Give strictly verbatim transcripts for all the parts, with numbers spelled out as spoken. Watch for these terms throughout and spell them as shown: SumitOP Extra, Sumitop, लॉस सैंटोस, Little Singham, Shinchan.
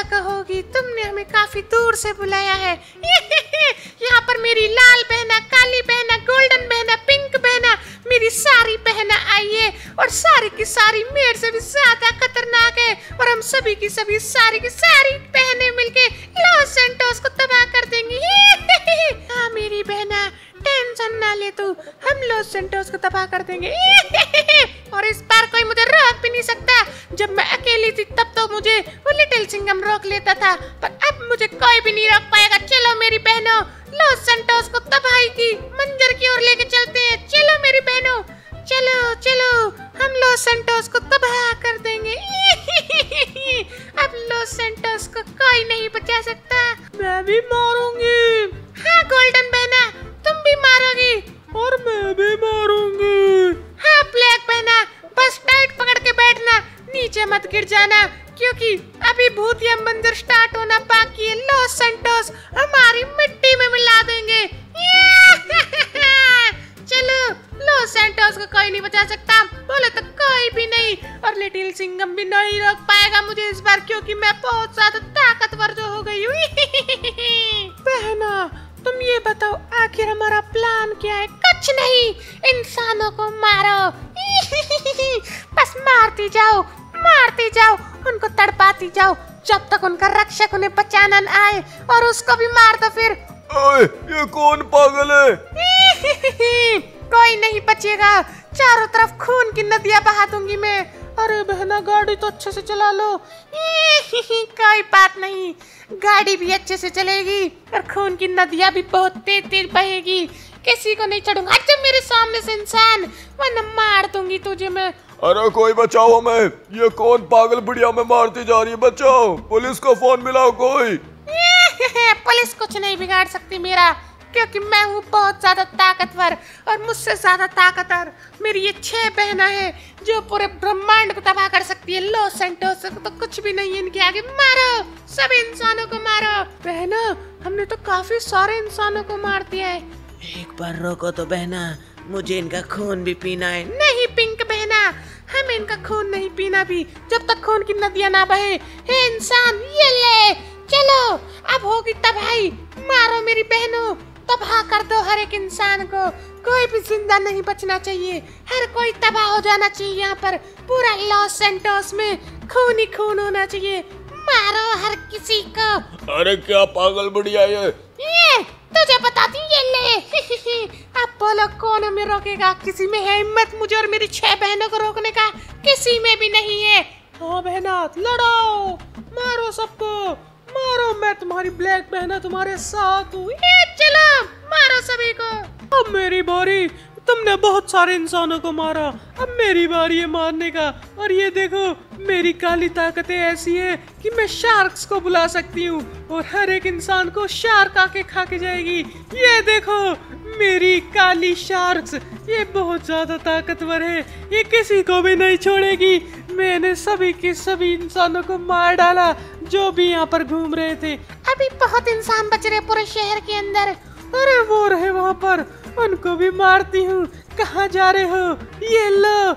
ऐसा कहोगी, तुमने हमें काफी दूर से बुलाया है। यहाँ पर मेरी लाल बहना, काली बहना, गोल्डन बहना, पिंक बहना, मेरी सारी बहना आई है और सारी की सारी मेरे से भी ज्यादा खतरनाक है और हम सभी की सभी सारी की सारी बहने मिलके लॉस सैंटोस को तबाह कर देंगी। हाँ मेरी बहना, टेंशन ना ले तू, हम लॉस सैंटोस को तबाह कर देंगे और इस बार कोई मुझे रोक भी नहीं सकता। जब मैं अकेली थी तब तो मुझे वो लिटिल सिंघम रोक लेता था, पर अब मुझे कोई भी नहीं रोक पाएगा। चलो मेरी बहनों, लॉस सैंटोस को तबाही की मंजर की ओर लेके चलते हैं। चलो मेरी बहनों, चलो चलो, हम लॉस सैंटोस को तबाह कर देंगे। अब लॉस सैंटोस को कोई नहीं बचा सकता। मैं भी मारूंगी। हाँ गोल्डन बहना, तुम भी मारोगी और मैं भी मारूंगी। हाँ ब्लैक बहना, बस टाइट पकड़ के बैठना, नीचे मत गिर जाना, क्योंकि अभी भूतिया मंदिर स्टार्ट होना बाकी है। लॉस सैंटोस हमारी मिट्टी में मिला देंगे। चलो, लॉस सैंटोस को कोई नहीं बचा सकता, बोले तो कोई भी नहीं, और लिटिल सिंघम भी नहीं रोक पाएगा मुझे इस बार, क्योंकि मैं बहुत ज्यादा ताकतवर जो हो गई हूँ। बहना, तुम ये बताओ आखिर हमारा प्लान क्या है? कुछ नहीं, इंसानों को मारो, बस मारती जाओ, मारती जाओ, उनको तड़पाती जाओ, जब तक उनका रक्षक उन्हें बचाना न आए, और उसको भी मार दो फिर। ओए, ये कौन पागल है? कोई नहीं बचेगा, चारों तरफ खून की नदियां बहा दूंगी मैं। अरे बहना, गाड़ी तो अच्छे से चला लो। कोई बात नहीं, गाड़ी भी अच्छे से चलेगी और खून की नदियां भी बहुत तेज तेज बहेगी, किसी को नहीं छोड़ूंगा। अच्छा मेरे सामने से इंसान, वरना मार दूंगी तुझे मैं। अरे कोई बचाओ हमें, ये कौन पागल बुढ़िया में मारती जा रही है? बचाओ, पुलिस को फोन मिलाओ कोई। पुलिस कुछ नहीं बिगाड़ सकती मेरा, क्योंकि मैं हूँ बहुत ज्यादा ताकतवर और मुझसे ज्यादा ताकतवर मेरी ये छह बहना है जो पूरे ब्रह्मांड को तबाह कर सकती है। लॉस सैंटोस को तो कुछ भी नहीं है इनके आगे। मारो, सब इंसानों को मारो। बहना, हमने तो काफी सारे इंसानों को मार दिया है। एक बार रोको तो बहना, मुझे इनका खून भी पीना है। नहीं पिंक बहना, हमें इनका खून नहीं पीना भी, जब तक खून की नदियां ना बहे। हे इंसान, ये ले, चलो अब होगी तबाही। मारो मेरी बहनों, तबाह कर दो हर एक इंसान को, कोई भी जिंदा नहीं बचना चाहिए, हर कोई तबाह हो जाना चाहिए। यहाँ पर पूरा लॉस सैंटोस में खून ही खून होना चाहिए। मारो हर किसी को। अरे क्या पागल बुढ़िया है ये, तुझे बताती ये ले। अब बोलो कौन हमें रोकेगा? किसी में है हिम्मत मुझे और मेरी छह बहनों को रोकने का? किसी में भी नहीं है। हाँ बहना, लड़ो, मारो सबको, मारो, मैं तुम्हारी ब्लैक बहना तुम्हारे साथ हूँ। चलो मारो सभी को। अब मेरी बारी, तुमने बहुत सारे इंसानों को मारा, अब मेरी बारी है मारने का। और ये देखो, मेरी काली ताकतें ऐसी है कि मैं शार्क्स को बुला सकती हूँ और हर एक इंसान को शार्क आके खा के जाएगी। ये देखो मेरी काली शार्क्स, ये बहुत ज़्यादा ताकतवर है, ये किसी को भी नहीं छोड़ेगी। मैंने सभी के सभी इंसानों को मार डाला जो भी यहाँ पर घूम रहे थे। अभी बहुत इंसान बच रहे पूरे शहर के अंदर। अरे वो रहे वहाँ पर, उनको भी मारती हूँ। कहाँ जा रहे हो? ये लो,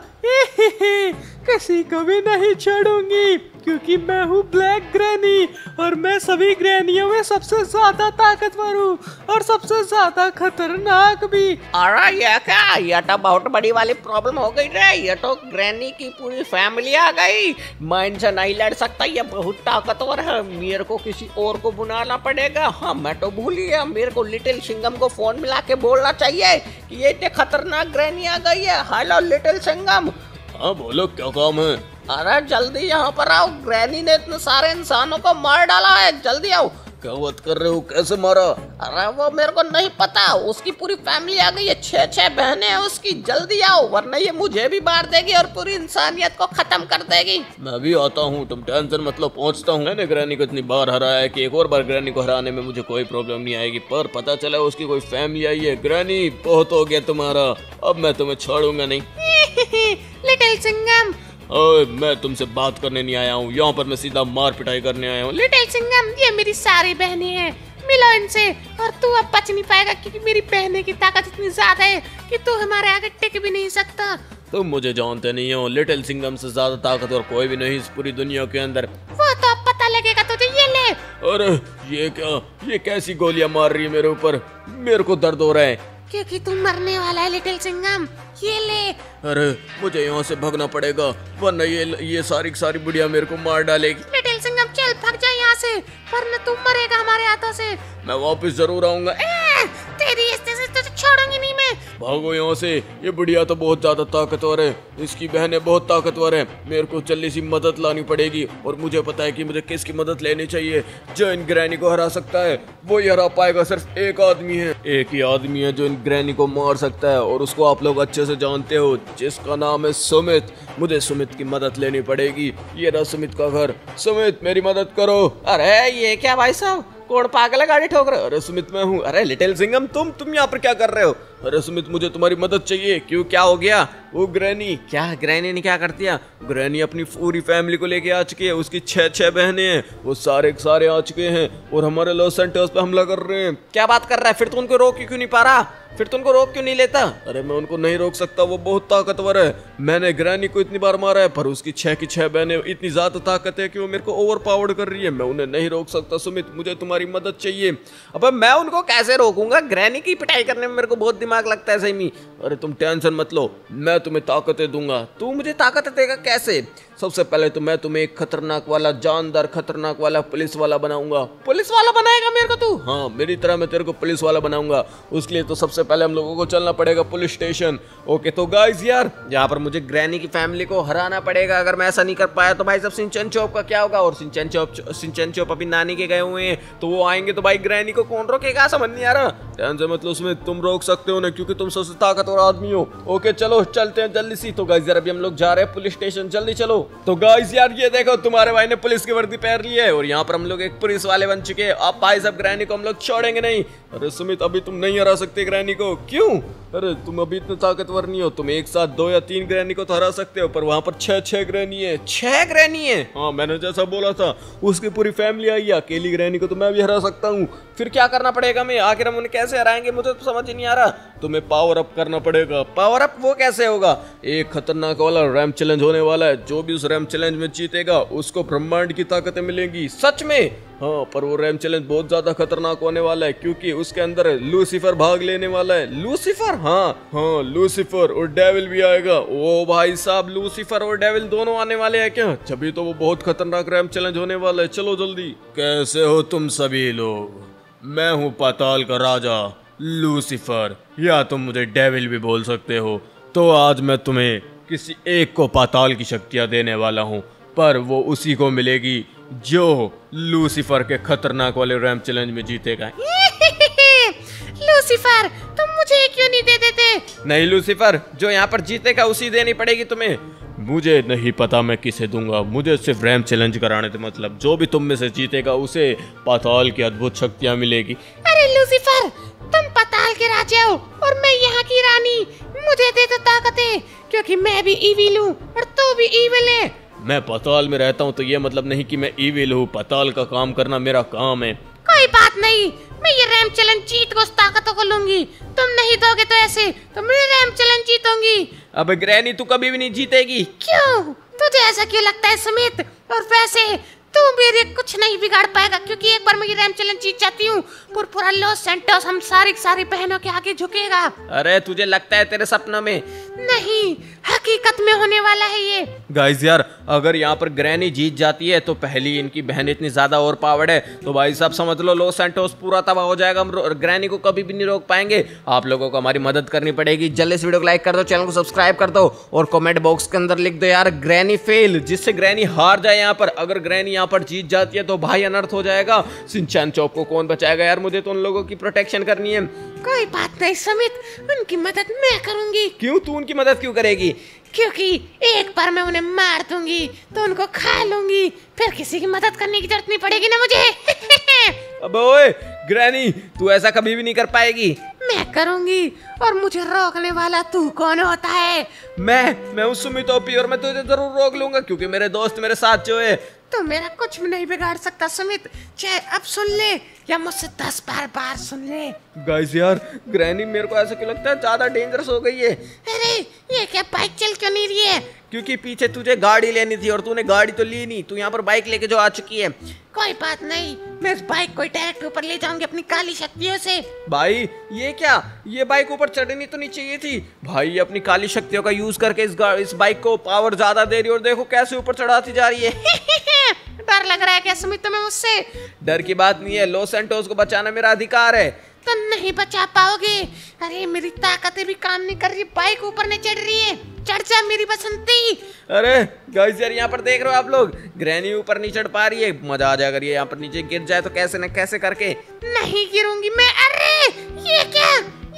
किसी को भी नहीं छोड़ूंगी, क्योंकि मैं हूँ ब्लैक ग्रैनी और मैं सभी ग्रैनियों में सबसे ज्यादा ताकतवर हूँ और सबसे ज्यादा खतरनाक भी। अरे ये क्या, ये तो बहुत बड़ी वाली प्रॉब्लम हो गई रे। ये तो ग्रैनी की पूरी फैमिली आ गई, मैं इनसे नहीं लड़ सकता, ये बहुत ताकतवर है, मेरे को किसी और को बुलाना पड़ेगा। हाँ मैं तो भूल गया, मेरे को लिटिल सिंघम को फोन मिला के बोलना चाहिए कि ये इतनी खतरनाक ग्रैनी आ गई है। Hello little Singham. हाँ बोलो, क्या काम है? अरे जल्दी यहाँ पर आओ, ग्रैनी ने इतने सारे इंसानों को मार डाला है, जल्दी आओ। क्या बात कर रहे हो, कैसे मारा? अरे वो मेरे को नहीं पता, उसकी पूरी फैमिली आ गई है, छः छः बहनें हैं उसकी। जल्दी आओ वरना ये मुझे भी मार देगी और पूरी इंसानियत को खत्म कर देगी। मैं भी आता हूँ, तुम टेंशन मतलब पहुँचता हूँ। मैंने ग्रैनी को इतनी बार हराया है कि एक और बार ग्रैनी को हराने में मुझे कोई प्रॉब्लम नहीं आएगी। पर पता चला उसकी कोई फैमिली आई है। ग्रैनी बहुत हो गया तुम्हारा, अब मैं तुम्हें छोड़ूंगा नहीं। लिटिल सिंघम, ओए मैं तुमसे बात करने नहीं आया हूँ, यहाँ पर मैं सीधा मार पिटाई करने आया हूँ। लिटिल सिंघम, ये मेरी सारी बहनें हैं, मिलो इनसे। और तू अब बच नहीं पाएगा, क्योंकि मेरी बहने की ताकत इतनी ज्यादा है कि तू हमारे आगे टिक भी नहीं सकता। तुम मुझे जानते नहीं हो, लिटिल सिंघम से ज्यादा ताकतवर कोई भी नहीं इस पूरी दुनिया के अंदर। वो तो अब पता लगेगा तुझे। अरे ये क्या, ये कैसी गोलियां मार रही है मेरे ऊपर, मेरे को दर्द हो रहा है। क्योंकि तुम मरने वाला है लिटिल सिंघम, ये ले। अरे मुझे यहाँ से भागना पड़ेगा वरना ये ये सारी सारी बुढ़िया मेरे को मार डालेगी। लिटिल सिंघम चल भाग जा यहाँ से वरना तुम मरेगा हमारे हाथों से। मैं वापस जरूर आऊंगा, तेरी छोड़ूंगी नहीं मैं। भागो यहाँ से, ये बुढ़िया तो बहुत ज्यादा ताकतवर है, इसकी बहनें बहुत ताकतवर है, मेरे को जल्दी सी मदद लानी पड़ेगी। और मुझे पता है कि मुझे किसकी मदद लेनी चाहिए। जो इन ग्रैनी को हरा सकता है वो ही हरा पाएगा, सिर्फ एक आदमी है, एक ही आदमी है जो इन ग्रैनी को मार सकता है और उसको आप लोग अच्छे से जानते हो, जिसका नाम है सुमित। मुझे सुमित की मदद लेनी पड़ेगी। ये रहा सुमित का घर, सुमित मेरी मदद करो। अरे ये क्या भाई साहब, कोड़ पागल है, गाड़ी ठोक रहे हो। अरे सुमित मैं हूँ। अरे लिटिल सिंघम तुम तुम यहाँ पर क्या कर रहे हो? अरे सुमित मुझे तुम्हारी मदद चाहिए। क्यों क्या हो गया? वो ग्रैनी, क्या ग्रैनी ने क्या कर दिया? ग्रैनी अपनी पूरी फैमिली को लेके आ चुकी है, उसकी छह छह बहनें हैं, वो सारे के सारे आ चुके हैं और हमारे लॉस सेंटर्स पे हमला कर रहे हैं। क्या बात कर रहा है, फिर तो उनको रोक क्यों नहीं पा रहा, फिर तो उनको रोक क्यों नहीं लेता? अरे मैं उनको नहीं रोक सकता, वो बहुत ताकतवर है। मैंने ग्रैनी को इतनी बार मारा है पर उसकी छह की छह बहनें इतनी ज्यादा ताकत है कि वो मेरे को ओवर पावर्ड कर रही है, मैं उन्हें नहीं रोक सकता। सुमित मुझे तुम्हारी मदद चाहिए। अब मैं उनको कैसे रोकूंगा? ग्रैनी की पिटाई करने में मेरे को बहुत दिमाग लगता है सही में। अरे तुम टेंशन मत लो, मैं तुम्हें ताकतें दूंगा। तू मुझे ताकतें देगा कैसे? सबसे पहले तो मैं तुम्हें एक खतरनाक वाला, जानदार खतरनाक वाला पुलिस वाला बनाऊंगा। पुलिस वाला बनाएगा मेरे को तू? हाँ मेरी तरह मैं तेरे को पुलिस वाला बनाऊंगा। उसके लिए तो सबसे पहले हम लोगों को चलना पड़ेगा पुलिस स्टेशन। ओके तो गाइस यार यहाँ पर मुझे ग्रैनी की फैमिली को हराना पड़ेगा। अगर मैं ऐसा नहीं कर पाया तो भाई सब सिंचन चौप का क्या होगा? और सिंचन चौप सिंचन चौप अभी नानी के गए हुए हैं, तो वो आएंगे तो भाई ग्रैनी को कौन रोकेगा, समझ नहीं आ रहा। टेंशन मत लो उसमें, तुम रोक सकते हो ना क्योंकि तुम सबसे ताकतवर आदमी हो। ओके चलो चलते हैं जल्दी सी। तो गाइस यार अभी हम लोग जा रहे हैं पुलिस स्टेशन, जल्दी चलो। तो गाइस यार ये देखो तुम्हारे भाई ने पुलिस की वर्दी पहन ली है और यहाँ पर हम लोग एक पुलिस वाले बन चुके हैं। अब भाई साहब ग्रैनी को हम लोग छोड़ेंगे नहीं। अरे सुमित अभी तुम नहीं हरा सकते ग्रैनी को। क्यों? अरे तुम अभी इतना ताकतवर नहीं हो, तुम एक साथ दो या तीन ग्रैनी को तो हरा सकते हो, पर वहाँ पर छह छह ग्रैनी है। छह ग्रैनी है? हाँ मैंने जैसा बोला था उसकी पूरी फैमिली आई है, अकेली ग्रैनी को तो मैं भी हरा सकता हूँ। फिर क्या करना पड़ेगा मैं, आखिर हम उन्हें कैसे हराएंगे, मुझे तो समझ ही नहीं आ रहा। तुम्हें पावर अप करना पड़ेगा। पावर अप वो कैसे होगा? एक खतरनाक वाला रैम्प चैलेंज होने वाला है, जो भी उस रैम्प चैलेंज में जीतेगा उसको ब्रह्मांड की ताकतें मिलेंगी। सच में? हाँ पर वो रैम्प चैलेंज बहुत ज्यादा खतरनाक होने वाला है क्योंकि उसके अंदर लूसीफर भाग लेने वाला है। लूसीफर? हाँ हाँ लूसीफर और डेविल भी आएगा। ओ भाई साहब लूसीफर और डेविल दोनों आने वाले हैं क्या? तभी तो वो बहुत खतरनाक रैम्प चैलेंज होने वाला है। चलो जल्दी। कैसे हो तुम सभी लोग? मैं हूँ पाताल का राजा लूसीफर, या तुम मुझे डेविल भी बोल सकते हो। तो आज मैं तुम्हें किसी एक को पाताल की शक्तियाँ देने वाला हूँ, पर वो उसी को मिलेगी जो लूसीफर के खतरनाक वाले रैंप चैलेंज में जीतेगा। लूसीफर तुम मुझे क्यों नहीं दे देते? नहीं लूसीफर, जो यहाँ पर जीतेगा उसी देनी पड़ेगी तुम्हें। मुझे नहीं पता मैं किसे दूंगा, मुझे सिर्फ रैंप चैलेंज कराने थे, मतलब जो भी तुम में से जीतेगा उसे पाताल की अद्भुत शक्तियाँ मिलेगी। अरे लूसीफर तुम पाताल के राजा हो और मैं यहाँ की रानी, मुझे दे दो ताकतें क्योंकि मैं भी इविल हूँ और तू भी इविल है। मैं पाताल में रहता हूँ तो ये मतलब नहीं कि मैं इविल हूँ, पाताल का काम करना मेरा काम है। कोई बात नहीं, मैं ये रैम्प चैलेंज जीत को ताकतों को लूंगी, तुम नहीं दोगे तो ऐसे तो मैं रैम्प चैलेंज जीतूंगी। अब ग्रैनी तू कभी भी नहीं जीतेगी। क्यों? तुझे ऐसा क्यों लगता है सुमित? और वैसे तू मेरे कुछ नहीं बिगाड़ पाएगा क्योंकि एक बार मैं ये रैम्प चैलेंज जीत जाती हूँ और पूरा लॉस सेंटर्स हम सारी सारी बहनों के आगे झुकेगा। अरे तुझे लगता है तेरे सपनों में? नहीं हकीकत में होने वाला है ये। गाइस यार अगर यहाँ पर ग्रैनी जीत जाती है तो पहली इनकी बहन इतनी ज्यादा ओवर पावर्ड है तो भाई साहब समझ लो लॉस सेंटर्स पूरा तबाह हो जाएगा, हम ग्रैनी को कभी भी नहीं रोक पाएंगे। आप लोगों को हमारी मदद करनी पड़ेगी। जल्दी इस वीडियो को लाइक कर दो, चैनल को सब्सक्राइब कर दो और कॉमेंट बॉक्स के अंदर लिख दो यार ग्रैनी फेल, जिससे ग्रैनी हार जाए। यहाँ पर अगर ग्रैनी पर जीत जाती है तो भाई अनर्थ हो जाएगा। सिंचन चौप को कौन बचाएगा यार, मुझे तो उन लोगों की प्रोटेक्शन करनी है। कोई बात नहीं सुमित, उनकी मदद मैं करूंगी। क्यों तू उनकी मदद क्यों करेगी? क्योंकि एक बार मैं उन्हें मार दूंगी तो उनको खा लूंगी, फिर किसी की मदद करने की जरूरत नहीं पड़ेगी ना मुझे। अबे ओए ग्रैनी तू ऐसा कभी भी नहीं कर पाएगी। मैं करूंगी और मुझे रोकने वाला तू कौन होता है? मैं मैं हूँ सुमितोपी और मैं तुझे जरूर रोक लूंगा क्योंकि मेरे दोस्त मेरे साथ जो है। तो मेरा कुछ भी नहीं बिगाड़ सकता सुमित, चाहे अब सुन ले या मुझसे दस बार बार सुन ले। गाइस यार ग्रैनी मेरे को ऐसा क्यों लगता है ज्यादा डेंजरस हो गई है? अरे ये क्या बाइक चल क्यों नहीं रही है? क्योंकि पीछे तुझे गाड़ी लेनी थी और तूने गाड़ी तो ली नहीं, तू यहाँ पर बाइक लेके जो आ चुकी है। कोई बात नहीं, मैं इस बाइक को डायरेक्ट ऊपर ले जाऊंगी अपनी काली शक्तियों से। भाई ये क्या, ये बाइक ऊपर चढ़नी तो नहीं चाहिए थी। भाई अपनी काली शक्तियों का यूज करके इस इस बाइक को पावर ज्यादा दे रही है और देखो कैसे ऊपर चढ़ाती जा रही है। डर लग रहा है क्या सुमित तुम्हें मुझसे? डर की बात नहीं है, लॉस सैंटोस को बचाना मेरा अधिकार है। तो नहीं बचा पाओगे। अरे मेरी ताकतें भी काम नहीं कर रही, बाइक ऊपर नहीं चढ़ रही है। चढ़ जा मेरी बसंती। अरे गाइस यार यहाँ पर देख रहे हो आप लोग, ग्रैनी ऊपर नहीं चढ़ पा रही है। मजा आ जाएगा यहाँ पर, नीचे गिर जाए तो कैसे न कैसे करके। नहीं गिरूंगी मैं। अरे ये क्या,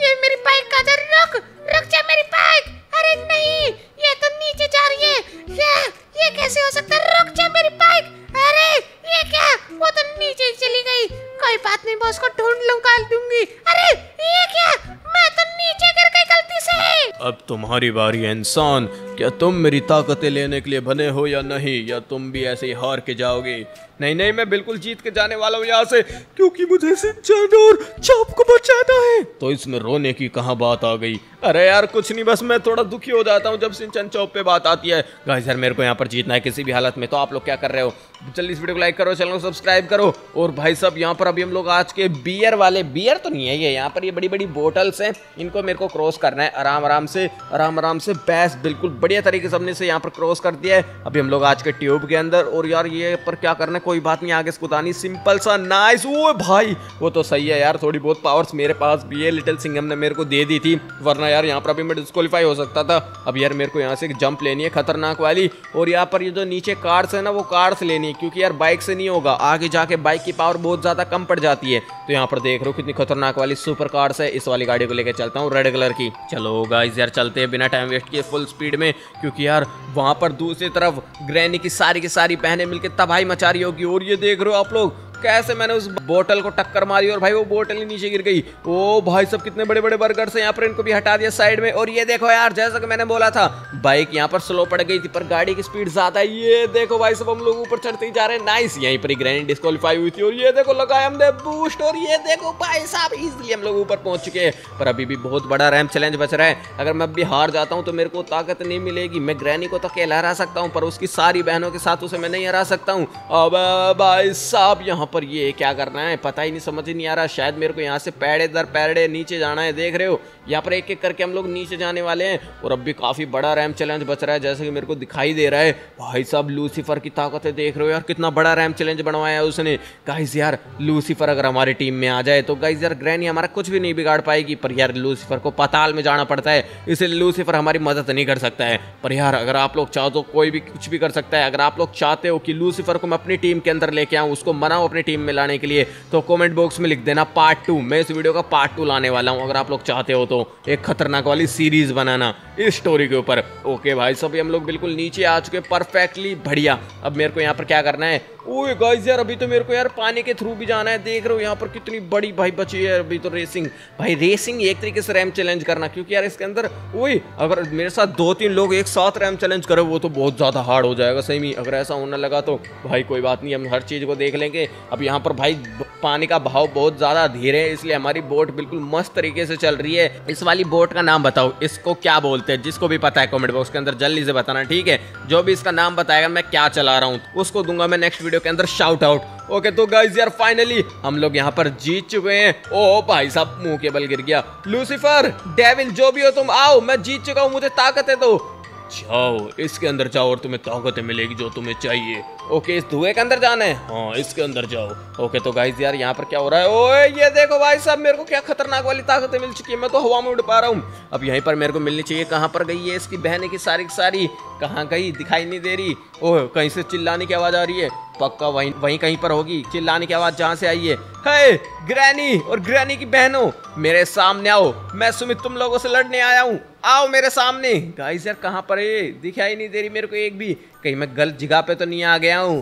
ये मेरी बाइक का जर रुक रुक जा मेरी बाइक। अरे नहीं, ये तो नीचे जा रही है। ये ये कैसे हो सकता है, रुक जा मेरी बाइक। अरे ये क्या, वो तो नीचे चली गई। कोई बात नहीं, मैं उसको ढूंढ लूंगा, दूंगी। अरे ये क्या, मैं तो नीचे गिर गई गलती से। अब तुम्हारी बारी है इंसान, क्या तुम मेरी ताकतें लेने के लिए बने हो या नहीं, या तुम भी ऐसे ही हार के जाओगे? नहीं नहीं, मैं बिल्कुल जीत के जाने वाला हूँ यहाँ से, क्योंकि मुझे इस जानवर चाप को बचाना है। तो इसमें रोने की कहाँ बात आ गई? अरे यार कुछ नहीं, बस मैं थोड़ा दुखी हो जाता हूँ जब सिंचन चौप पे बात आती है। गाइस यार मेरे को यहाँ पर जीतना है किसी भी हालत में, तो आप लोग क्या कर रहे हो? जल्दी इस वीडियो को लाइक करो, चैनल को सब्सक्राइब करो। और भाई साहब यहाँ पर अभी हम लोग आज के बियर वाले, बियर तो नहीं है ये, यहाँ पर ये बड़ी बड़ी बोटल्स हैं, इनको मेरे को क्रॉस करना है आराम आराम से, आराम आराम से। बैस बिल्कुल बढ़िया तरीके से हमने से यहाँ पर क्रॉस कर दिया है। अभी हम लोग आज के ट्यूब के अंदर, और यार ये पर क्या करना है, कोई बात नहीं, आगे स्कूटानी सिंपल सा नाइस। ओए भाई वो तो सही है यार, थोड़ी बहुत पावर्स मेरे पास भी है, लिटिल सिंघम ने मेरे को दे दी थी, वरना यार यहाँ पर अभी मैं डिस्क्वालीफाई हो सकता था। अब यार मेरे को यहाँ से जंप लेनी है खतरनाक वाली, और यहाँ पर ये जो नीचे कार्ड्स है ना, वो कार्ड्स लेनी है, क्योंकि यार बाइक से नहीं होगा, आगे जाके बाइक की पावर बहुत ज़्यादा कम पड़ जाती है। तो यहाँ पर देख रहे हो कितनी खतरनाक वाली सुपर कार्ड्स है, इस वाली गाड़ी को लेकर चलता हूँ रेड कलर की। चलो गाइस यार चलते हैं बिना टाइम वेस्ट किए फुल स्पीड में, क्योंकि यार वहाँ पर दूसरी तरफ ग्रैनी की सारी की सारी बहनें मिलकर तबाही मचा रही होगी। और ये देख रहे हो आप लोग कैसे मैंने उस बोतल को टक्कर मारी, और भाई वो बोतल ही नीचे गिर गई। ओ भाई सब कितने बड़े बड़े बर्गर से यहाँ पर, इनको भी हटा दिया साइड में। और ये देखो यार, जैसा कि मैंने बोला था, बाइक यहाँ पर स्लो पड़ गई थी, पर गाड़ी की स्पीड ज्यादा है। ये देखो भाई सब हम लोग ऊपर चढ़ते ही जा रहे हैं, नाइस। यहीं पर ग्रैनी डिस्क्वालीफाई हुई थी, और ये देखो लगाया हमने बूस्ट, और ये देखो भाई साहब इजिली हम लोग ऊपर पहुंच चुके हैं। पर अभी भी बहुत बड़ा रैंप चैलेंज बच रहा है, अगर मैं अभी हार जाता हूँ तो मेरे को ताकत नहीं मिलेगी। मैं ग्रैनी को तो अकेला हरा सकता हूँ, पर उसकी सारी बहनों के साथ उसे मैं नहीं हरा सकता हूँ। अब भाई साहब यहाँ पर ये क्या करना है पता ही नहीं, समझ ही नहीं आ रहा। शायद मेरे को यहाँ से पैड़े दर पैड़े नीचे जाना है। देख रहे हो यहाँ पर एक एक करके हम लोग नीचे जाने वाले हैं, और अब भी काफी बड़ा रैंप चैलेंज बच रहा है, जैसे कि मेरे को दिखाई दे रहा है। भाई साहब लूसीफर की ताकत है, देख रहे हो यार कितना बड़ा रैंप चैलेंज बनवाया है उसने। गाइस यार लूसीफर अगर हमारी टीम में आ जाए तो गाइस यार ग्रैनी हमारा कुछ भी नहीं बिगाड़ पाएगी, पर यार लूसीफर को पाताल में जाना पड़ता है, इसलिए लूसीफर हमारी मदद नहीं कर सकता है। पर यार अगर आप लोग चाहो तो कोई भी कुछ भी कर सकता है। अगर आप लोग चाहते हो कि लूसीफर को मैं अपनी टीम के अंदर लेके आऊँ, उसको मनाओ अपनी टीम में लाने के लिए, तो कमेंट बॉक्स में लिख देना पार्ट टू। मैं इस वीडियो का पार्ट टू लाने वाला हूं, अगर आप लोग चाहते हो तो एक खतरनाक वाली सीरीज बनाना इस स्टोरी के ऊपर। ओके भाई सब हम लोग बिल्कुल नीचे आ चुके परफेक्टली बढ़िया। अब मेरे को यहाँ पर क्या करना है? ओए गाइस यार अभी तो मेरे को यार पानी के थ्रू भी जाना है। देख रहे हो यहाँ पर कितनी बड़ी भाई बची है। अभी तो रेसिंग, भाई रेसिंग एक तरीके से रैम चैलेंज करना, क्योंकि यार इसके अंदर ओए अगर मेरे साथ दो तीन लोग एक साथ रैम चैलेंज करो वो तो बहुत ज़्यादा हार्ड हो जाएगा सही में। अगर ऐसा होने लगा तो भाई कोई बात नहीं, हम हर चीज़ को देख लेंगे। अब यहाँ पर भाई पानी का भाव बहुत ज़्यादा धीरे है, इसलिए हमारी बोट बिल्कुल मस्त तरीके से चल रही है। इस वाली बोट का नाम बताओ, इसको क्या बोलते हैं? जिसको भी पता है कमेंट बॉक्स के अंदर जल्दी से बताना, ठीक है? जो भी इसका नाम बताएगा मैं क्या चला रहा हूँ उसको दूंगा मैं नेक्स्ट के अंदर शाउट आउट। ओके तो गाइस यार फाइनली हम लोग यहाँ पर जीत चुके हैं। ओ भाई साहब मुंह के बल गिर गया। लूसीफर डेविल जो भी हो तुम आओ, मैं जीत चुका हूँ, मुझे ताकत है, तो जाओ इसके अंदर जाओ और तुम्हें ताकतें मिलेगी जो तुम्हें चाहिए। ओके इस धुएं के अंदर जाना है, हाँ इसके अंदर जाओ। ओके तो गाइस यार यहाँ पर क्या हो रहा है? ओए ये देखो भाई साहब मेरे को क्या खतरनाक वाली ताकतें मिल चुकी है, मैं तो हवा में उड़ पा रहा हूँ। अब यहीं पर मेरे को मिलनी चाहिए, कहाँ पर गई है इसकी बहने की सारी की सारी, कहाँ गई दिखाई नहीं दे रही। ओह कहीं से चिल्लाने की आवाज़ आ रही है, पक्का वहीं वहीं कहीं पर होगी चिल्लाने की आवाज़ जहाँ से आई है। हे ग्रैनी और ग्रैनी की बहनों मेरे सामने आओ, मैं सुमित तुम लोगों से लड़ने आया हूँ, आओ मेरे सामने। गाइस यार कहाँ पर है, दिखाई नहीं दे रही मेरे को एक भी, कहीं मैं गलत जगह पे तो नहीं आ गया हूँ?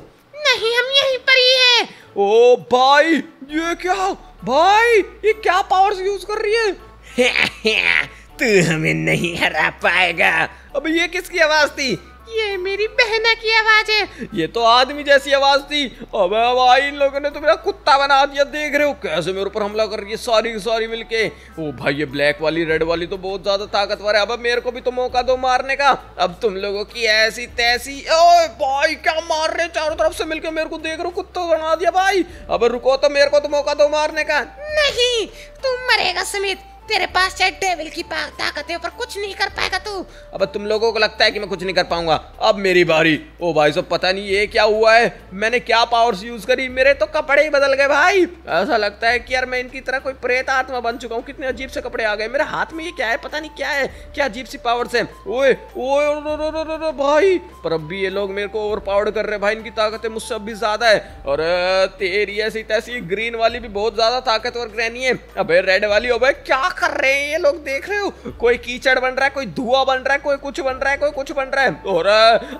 नहीं हम यहीं पर ही है। ओ भाई ये क्या, भाई ये क्या पावर्स यूज कर रही है। तू हमें नहीं हरा पाएगा। अब ये किसकी आवाज थी? ये मेरी बहना की आवाज है। ये तो आदमी जैसी आवाज थी। अबे भाई इन लोगों ने तो मेरा कुत्ता बना दिया, देख रहे हो कैसे मेरे ऊपर हमला कर रही है सारी सारी मिलके। ओ भाई ये ब्लैक वाली रेड वाली तो बहुत ज्यादा ताकतवर है। अब मेरे को भी तो मौका दो मारने का। अब तुम लोगों की ऐसी तैसी। ओए भाई क्या मार रहे चारों तरफ से मिलके मेरे को, देख रहे हो कुत्ता बना दिया भाई। अब रुको तो मेरे को तो मौका दो मारने का। नहीं तुम मरेगा सुमित, तेरे पास चाहे डेविल की ताकत है पर कुछ नहीं कर पाएगा तू। अब तुम लोगों को लगता है कि मैं कुछ नहीं कर पाऊंगा, अब मेरी बारी। ओ भाई सब पता नहीं ये क्या हुआ है, मैंने क्या पावर्स यूज करी, मेरे तो कपड़े ही बदल गए भाई। ऐसा लगता है कि यार मैं इनकी तरह कोई प्रेत आत्मा बन चुका हूँ। कितने अजीब से कपड़े आ गए मेरे हाथ में, ये क्या है पता नहीं क्या है, क्या अजीब सी पावर्स है। ओए ओए भाई पर अब भी ये लोग मेरे को ओवर पावर्ड कर रहे भाई, इनकी ताकतें मुझसे अब भी ज्यादा है। और तेरी ऐसी तैसी ग्रीन वाली भी बहुत ज्यादा ताकतवर ग्रैनी है। अबे रेड वाली हो भाई क्या कर रहे हैं ये लोग, देख रहे हो कोई कीचड़ बन रहा है, कोई धुआं बन रहा है, कोई कुछ बन रहा है, कोई कुछ बन रहा है। और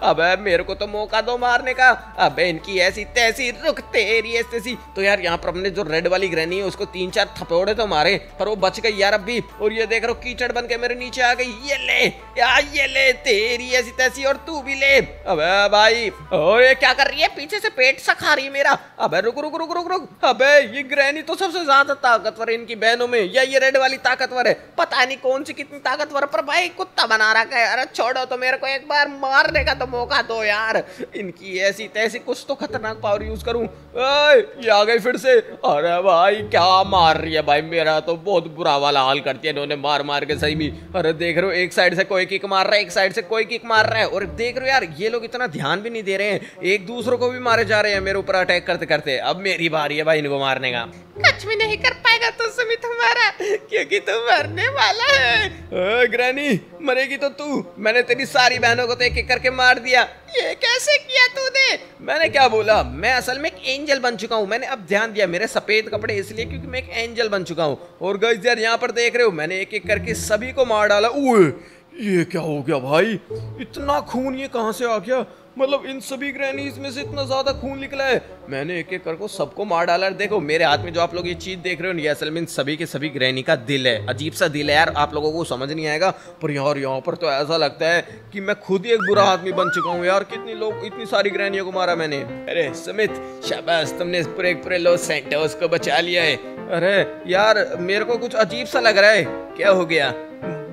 अबे मेरे को तो मौका दो मारने का। अबे इनकी ऐसी तैसी, रुक तेरी ऐसी तैसी। तो यार यहाँ पर हमने जो रेड वाली ग्रैनी है उसको तीन चार थपौड़े तो मारे पर वो बच गई यार अभी। और ये देख रहे हो कीचड़ बन के मेरे नीचे आ गई। ये ले यार ये ले तेरी ऐसी तैसी, और तू भी ले। अबे भाई ओ ये क्या कर रही है, पीछे से पेट सा खा रही है मेरा। अबे रुक रुक रुक रुक रुक। अबे ये ग्रैनी तो सबसे ज्यादा ताकतवर है इनकी बहनों में, या ये रेड वाली ताकतवर है पता नहीं कौन सी कितनी ताकतवर, पर भाई कुत्ता बना रखा है। अरे छोड़ो तो मेरे को एक बार मारने का तो मौका दो यार। इनकी ऐसी तैसी कुछ तो खतरनाक पावर यूज करूं। ये आ गई फिर से। अरे भाई क्या मार रही है भाई, मेरा तो बहुत बुरा वाला हाल करती है इन्होंने मार मार के सही में। अरे देख रहे हो एक साइड से कोई किक मार रहा है, एक साइड से कोई किक मार रहा है। और देख रहे हो यार ये लोग इतना ध्यान भी नहीं दे रहे हैं, एक दूसरों को भी मारे जा रहे हैं मेरे ऊपर अटैक करते करते। अब मेरी बारी है भाई इनको मारने का। कुछ भी नहीं कर पाएगा तो सुमित हमारा, क्योंकि तू मरने वाला है। ओ ग्रैनी मरेगी तो तू, मैंने तेरी सारी बहनों को तो एक एक करके मार दिया। ये कैसे किया तूने? मैंने क्या बोला, मैं असल में एक एंजल बन चुका हूँ। मैंने अब ध्यान दिया मेरे सफेद कपड़े इसलिए क्योंकि मैं एक एंजल बन चुका हूँ। और गाइस यार यहाँ पर देख रहे हो मैंने एक एक करके सभी को मार डाला। ओए ये क्या हो गया भाई, इतना खून ये कहाँ से आ गया, मतलब इन सभी ग्रैनीज में से इतना ज्यादा खून निकला है। मैंने एक एक कर को सबको मार डाला। देखो मेरे हाथ में जो आप लोग ये चीज देख रहे हो, ये असल में इन सभी के सभी ग्रैनी का दिल है। अजीब सा दिल है यार, आप लोगों को समझ नहीं आएगा। पर यार यहाँ पर तो ऐसा लगता है कि मैं खुद ही एक बुरा आदमी बन चुका हूँ यार। कितनी लोग, इतनी सारी ग्रैनियों को मारा मैंने। अरे सुमित शाबाश, तुमने इस पूरे पूरे लॉस सैंटोस को बचा लिया है। अरे यार मेरे को कुछ अजीब सा लग रहा है, क्या हो गया?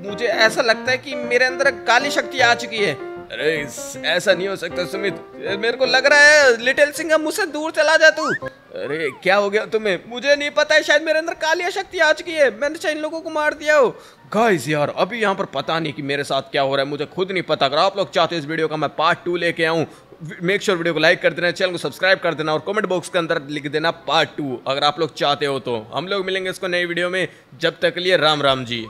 मुझे ऐसा लगता है कि मेरे अंदर काली शक्ति आ चुकी है। अरे ऐसा नहीं हो सकता सुमित, मेरे को लग रहा है लिटिल सिंघम मुझसे दूर चला जा तू। अरे क्या हो गया तुम्हें? मुझे नहीं पता है, शायद मेरे अंदर काली शक्ति आ चुकी है, मैंने शायद इन लोगों को मार दिया हो। गाइस यार अभी यहाँ पर पता नहीं कि मेरे साथ क्या हो रहा है, मुझे खुद नहीं पता। अगर आप लोग चाहते हो इस वीडियो का मैं पार्ट टू लेके आऊँ, मेक श्योर वीडियो को लाइक कर देना, चैनल को सब्सक्राइब कर देना और कमेंट बॉक्स के अंदर लिख देना पार्ट टू अगर आप लोग चाहते हो तो। हम लोग मिलेंगे इसको नई वीडियो में, जब तक के लिए राम राम जी।